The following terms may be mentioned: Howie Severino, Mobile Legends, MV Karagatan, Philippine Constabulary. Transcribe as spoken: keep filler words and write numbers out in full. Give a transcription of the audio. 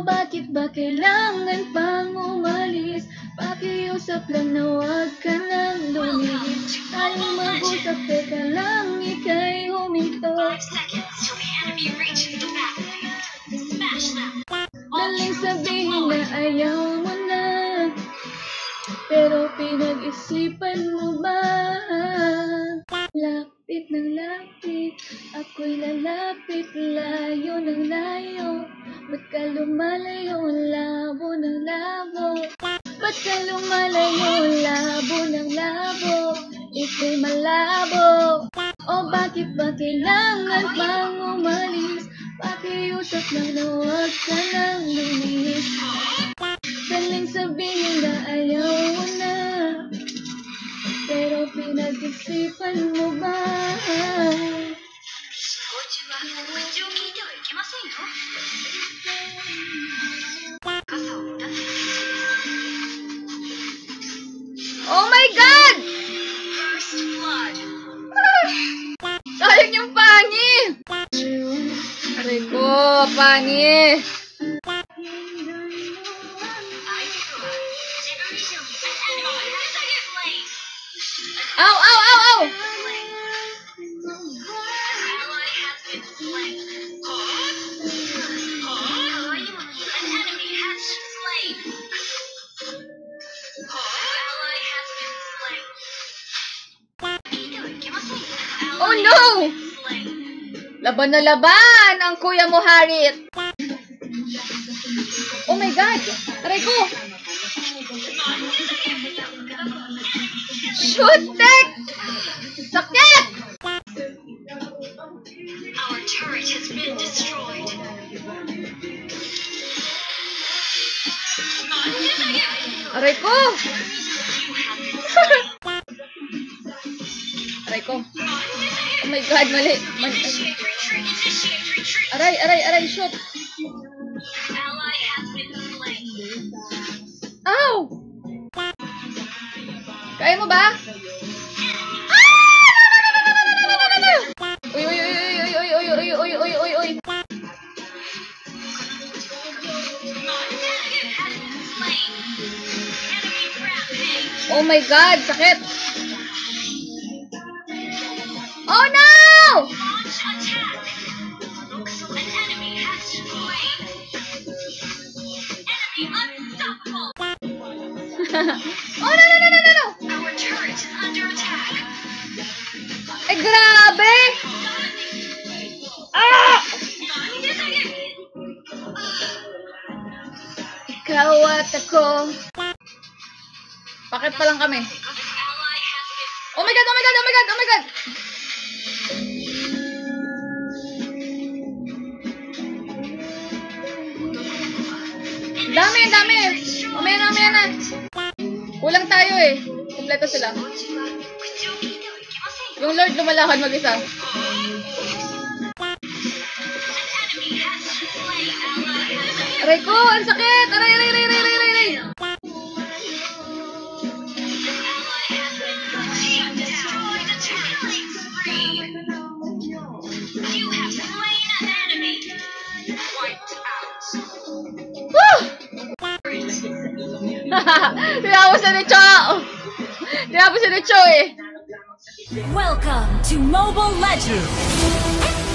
Ikaw bakit ba kailangan pang umalis? Pakiusap lang na huwag ka nang lumihit. Tayong mag-usap, teka lang, ika'y huminto. Daling sabihin na ayaw mo na, pero pinag-isipan mo ba? Lapit ng lapit, ako'y lalapit, layo ng layo. Ba't ka lumalayo, labo ng labo? Ba't ka lumalayo, labo ng labo? Ika'y malabo. O bakit ba kailangan pang umalis? Pakiusap lang na huwag ka nang lumihis. Daling sabihin na ayaw mo na, pero pinag-isipan mo ba? Oh my God! First blood. Sayang yung pangi! Aray ko, pangi! Au, au, au, au! Oh no! Laban na laban ang kuya mo, Harit! Oh my God! Aray ko! Shoot! Sakit! Our turret has been destroyed. Aray ko! Aray ko! Oh my God, mali! mali. Aray, aray, aray, shoot! Ow! Kaya mo ba? Uy, uy, uy, uy, uy, uy, uy, uy, uy, uy, uy. Oh my God, sakit! Oh no! Oh no, no, no, no, no, no! Our turret is under attack. Eh, grabe! Ah! Ikaw at ako. Bakit pa lang kami? Oh my God, oh my God, oh my God, oh my God! Dami, dami! Amin na, amin na! Kulang tayo eh. Kompleto sila. Yung Lord lumalakad mag-isa. Aray ko! Ang sakit! Aray, aray, aray, aray, aray, aray! Tinapos na ni Cho! Tinapos na ni Cho eh! Welcome to Mobile Legends!